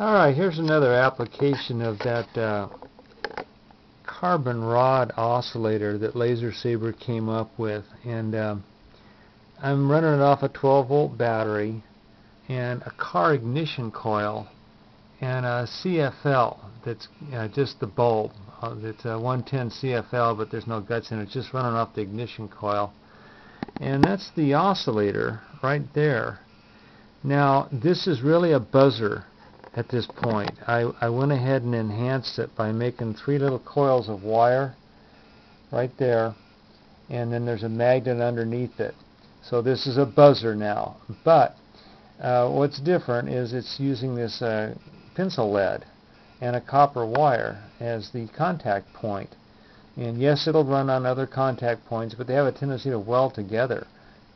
Alright, here's another application of that carbon rod oscillator that Laser Saber came up with. And I'm running it off a 12-volt battery and a car ignition coil and a CFL that's just the bulb. It's a 110 CFL, but there's no guts in it. It's just running off the ignition coil. And that's the oscillator right there. Now, this is really a buzzer at this point. I went ahead and enhanced it by making three little coils of wire right there, and then there's a magnet underneath it. So this is a buzzer now. But what's different is it's using this pencil lead and a copper wire as the contact point. And yes, it'll run on other contact points, but they have a tendency to weld together.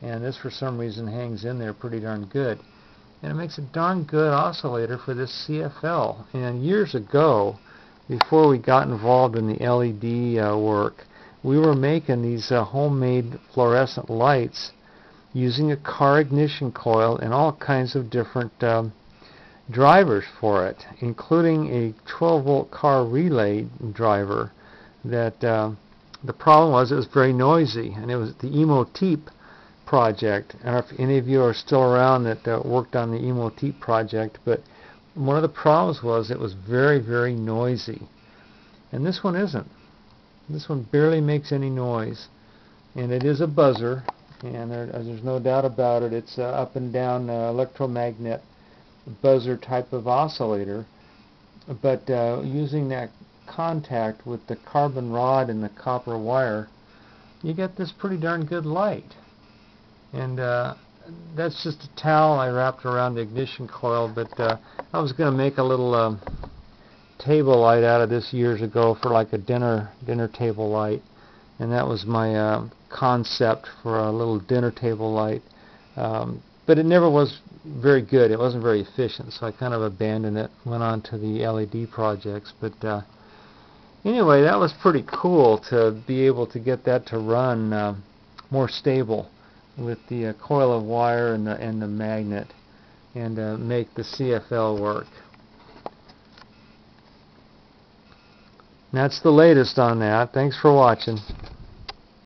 And this, for some reason, hangs in there pretty darn good. And it makes a darn good oscillator for this CFL. And years ago, before we got involved in the LED work, we were making these homemade fluorescent lights using a car ignition coil and all kinds of different drivers for it, including a 12-volt car relay driver that the problem was it was very noisy, and it was the EMOT project. And if any of you are still around that worked on the EMOT project, but one of the problems was it was very, very noisy. And this one isn't. This one barely makes any noise. And it is a buzzer. And there's no doubt about it, it's a up and down electromagnet buzzer type of oscillator, but using that contact with the carbon rod and the copper wire, you get this pretty darn good light. And that's just a towel I wrapped around the ignition coil, but I was going to make a little table light out of this years ago for like a dinner table light. And that was my concept for a little dinner table light. But it never was very good. It wasn't very efficient, so I kind of abandoned it, went on to the LED projects. But anyway, that was pretty cool to be able to get that to run more stable with the coil of wire and the magnet, and make the CFL work. That's the latest on that. Thanks for watching.